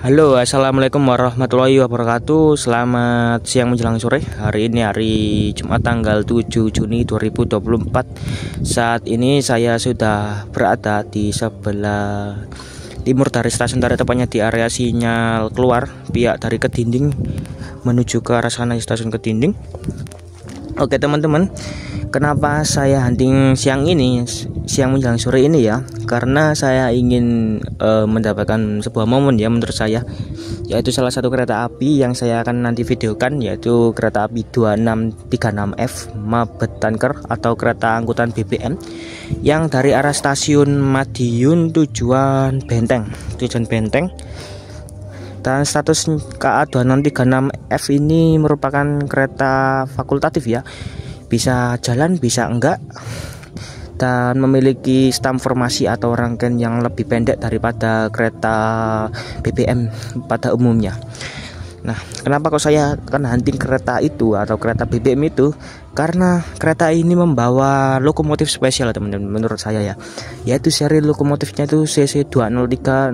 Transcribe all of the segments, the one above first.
Halo, assalamualaikum warahmatullahi wabarakatuh. Selamat siang menjelang sore. Hari ini hari Jumat tanggal 7 Juni 2024. Saat ini saya sudah berada di sebelah timur dari stasiun Tari, tepatnya di area sinyal keluar pihak dari Kedinding menuju ke arah sana stasiun Kedinding. Oke teman-teman, kenapa saya hunting siang ini, siang menjelang sore ini ya? Karena saya ingin mendapatkan sebuah momen ya menurut saya, yaitu salah satu kereta api yang saya akan nanti videokan, yaitu kereta api 2636F Mabet Tanker atau kereta angkutan BBM yang dari arah stasiun Madiun tujuan Benteng. Dan status KA 2636F ini merupakan kereta fakultatif ya, bisa jalan bisa enggak, dan memiliki stam formasi atau rangkaian yang lebih pendek daripada kereta BBM pada umumnya. Nah, kenapa kok saya akan hunting kereta itu atau kereta BBM itu? Karena kereta ini membawa lokomotif spesial teman-teman, menurut saya ya, yaitu seri lokomotifnya itu CC203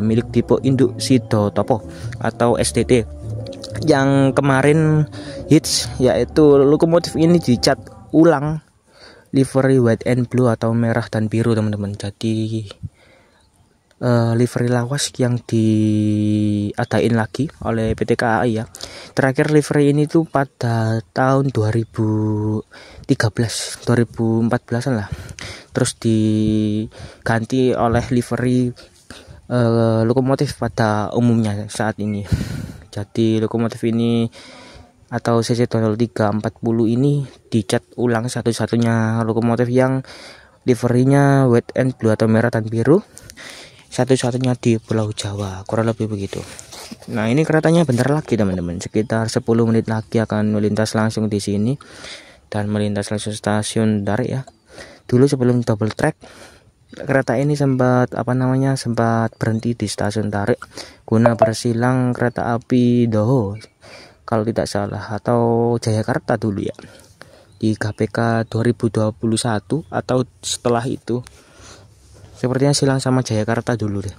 milik tipe induk Sidotopo atau STT yang kemarin hits, yaitu lokomotif ini dicat ulang livery white and blue atau merah dan biru teman-teman. Jadi livery lawas yang diadain lagi oleh PT KAI ya. Terakhir livery ini tuh pada tahun 2014-an lah. Terus diganti oleh livery lokomotif pada umumnya saat ini. Jadi lokomotif ini atau CC203 40 ini dicat ulang, satu-satunya lokomotif yang liverynya white and blue atau merah dan biru, satu-satunya di Pulau Jawa, kurang lebih begitu. Nah, ini keretanya bentar lagi teman-teman, sekitar 10 menit lagi akan melintas langsung di sini dan melintas langsung stasiun Tari ya. Dulu sebelum double track, kereta ini sempat berhenti di stasiun Tari guna bersilang kereta api Doho kalau tidak salah, atau Jayakarta dulu ya, di KPK 2021 atau setelah itu. Sepertinya silang sama Jayakarta dulu deh.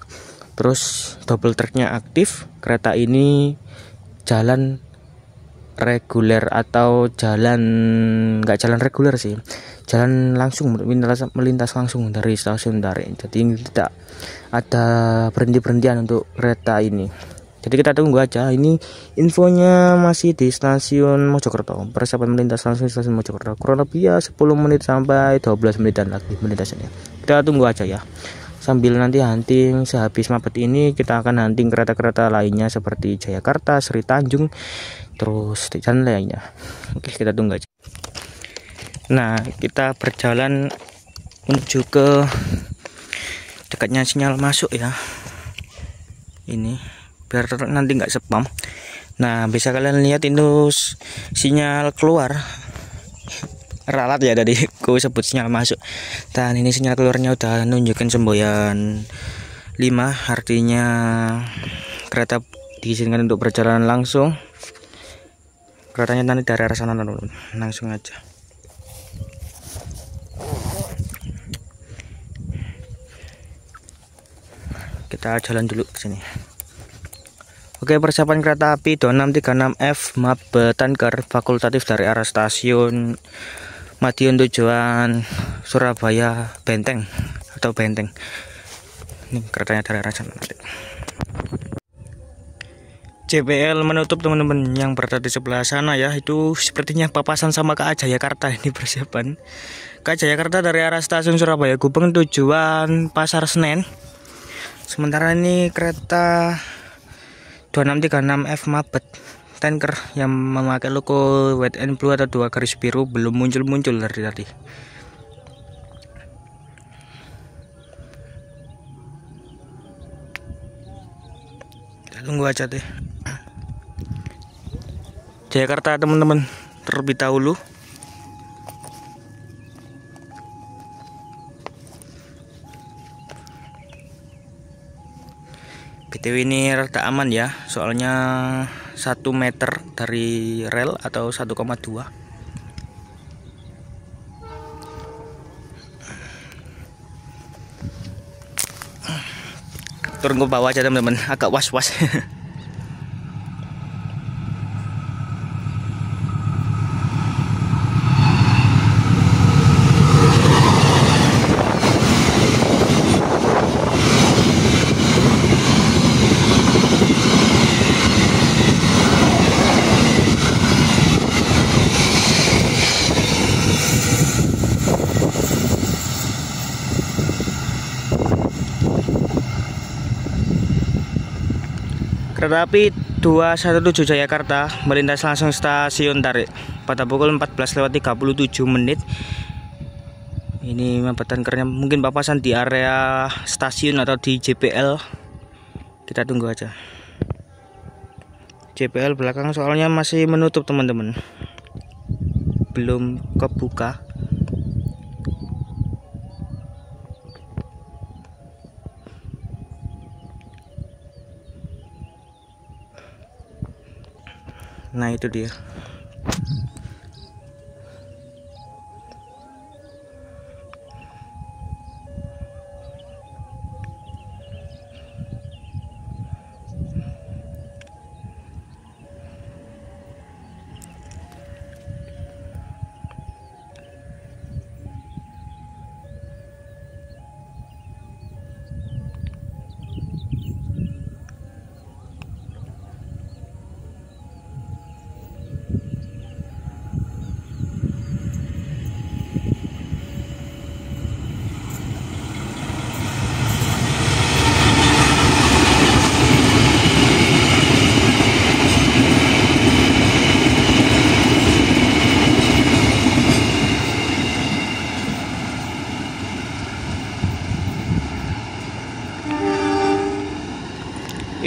Terus double tracknya aktif, kereta ini jalan reguler atau nggak jalan reguler sih, jalan langsung, melintas langsung dari stasiun Tari. Jadi tidak ada berhenti-berhentian untuk kereta ini. Jadi kita tunggu aja. Ini infonya masih di stasiun Mojokerto, persiapan melintas langsung stasiun Mojokerto, kurang lebih ya 10 menit sampai 12 menitan lagi melintasnya. Kita tunggu aja ya, sambil nanti hunting. Sehabis Mabet ini kita akan hunting kereta-kereta lainnya seperti Jayakarta, Sri Tanjung, terus dan lainnya. Oke, kita tunggu aja. Nah, kita berjalan menuju ke dekatnya sinyal masuk ya, ini biar nanti nggak spam. Nah, bisa kalian lihat itu sinyal keluar ralat ya, tadi aku sebut sinyal masuk, dan ini sinyal keluarnya udah nunjukin semboyan 5, artinya kereta diizinkan untuk berjalan langsung. Keretanya nanti dari arah sana langsung aja. Kita jalan dulu ke sini. Oke, persiapan kereta api 2636F Mabet Tanker fakultatif dari arah stasiun Madiun tujuan Surabaya Benteng atau Benteng. Ini keretanya dari arah sana. JPL menutup teman-teman, yang berada di sebelah sana ya, itu sepertinya papasan sama KA Jayakarta. Ini persiapan KA Jayakarta dari arah stasiun Surabaya Gubeng tujuan Pasar Senen. Sementara ini kereta 2636F Mabet Tanker yang memakai logo white and blue atau dua garis biru belum muncul-muncul dari tadi. Kita tunggu aja deh. Jakarta teman-teman, terlebih dahulu. BTW ini rada aman ya, soalnya 1 meter dari rel atau 1,2. Turun ke bawah aja teman-teman, agak was-was. Kereta api 217 Jayakarta melintas langsung stasiun Tarik pada pukul 14.37. Ini Mabetan kerennya, mungkin papasan di area stasiun atau di JPL. Kita tunggu aja. JPL belakang soalnya masih menutup teman-teman, belum kebuka. Nah itu dia.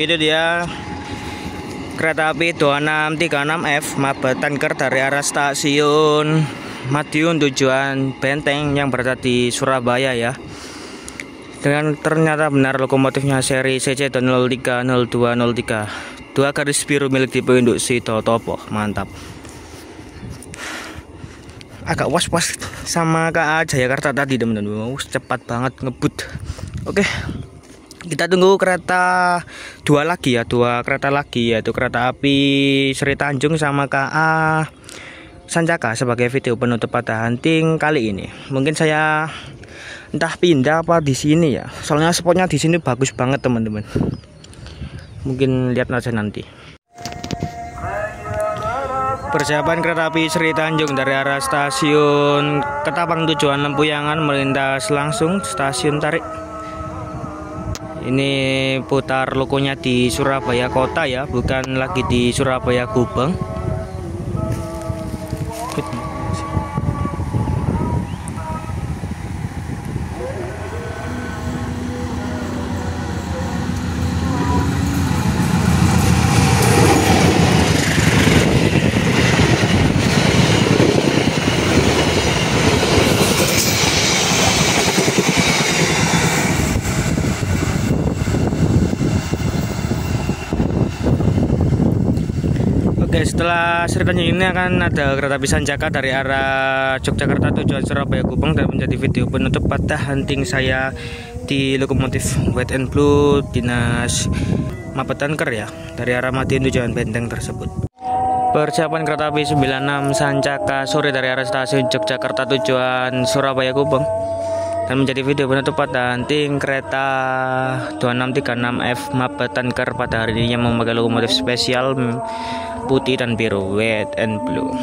Itu dia kereta api 2636F Mabetan dari arah stasiun Madiun tujuan Benteng yang berada di Surabaya ya. Dengan ternyata benar lokomotifnya seri CC203 0203, 2 garis biru milik tipe induk Sidotopo. Mantap. Agak was-was sama KA Jayakarta tadi teman-teman, cepat banget ngebut. Oke, kita tunggu kereta dua kereta lagi yaitu kereta api Sri Tanjung sama KA Sancaka sebagai video penutup pada hunting kali ini. Mungkin saya entah pindah apa di sini ya, soalnya spotnya di sini bagus banget teman-teman. Mungkin lihat aja nanti. Persiapan kereta api Sri Tanjung dari arah stasiun Ketapang tujuan Lempuyangan melintas langsung stasiun Tarik. Ini putar lokonya di Surabaya Kota ya, bukan lagi di Surabaya Gubeng. Oke, setelah Sri Tanjung ini akan ada kereta api Sancaka dari arah Yogyakarta tujuan Surabaya Gubeng dan menjadi video penutup patah hunting saya di lokomotif White and Blue dinas Mabetanker ya, dari arah Madiun tujuan Benteng tersebut. Persiapan kereta api 96 Sancaka sore dari arah stasiun Yogyakarta tujuan Surabaya Gubeng dan menjadi video penutup patah hunting kereta 2636F Mabetanker pada hari ini yang memakai lokomotif spesial putih dan biru White and Blue.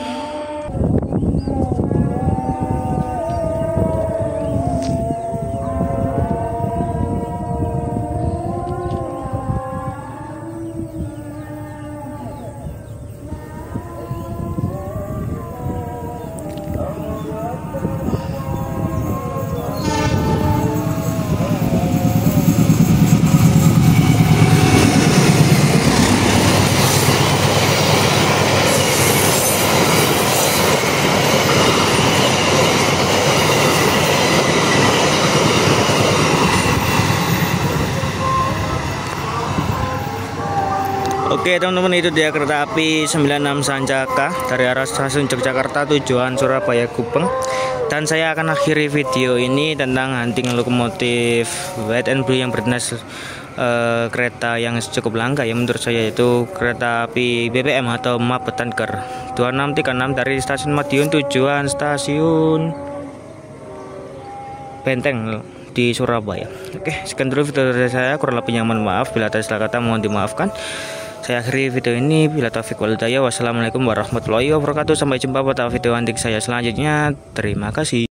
Oke teman-teman, itu dia kereta api 96 Sancaka dari arah stasiun Yogyakarta tujuan Surabaya Gubeng. Dan saya akan akhiri video ini tentang hunting lokomotif White and Blue yang berdinas kereta yang cukup langka ya menurut saya, yaitu kereta api BBM atau Mabet 2636 dari stasiun Madiun tujuan stasiun Benteng di Surabaya. Oke, sekian dulu video dari saya, kurang lebih nyaman maaf bila ada salah kata mohon dimaafkan. Saya akhiri video ini, bila taufik wal hidayah, wassalamualaikum warahmatullahi wabarakatuh. Sampai jumpa pada video antik saya selanjutnya. Terima kasih.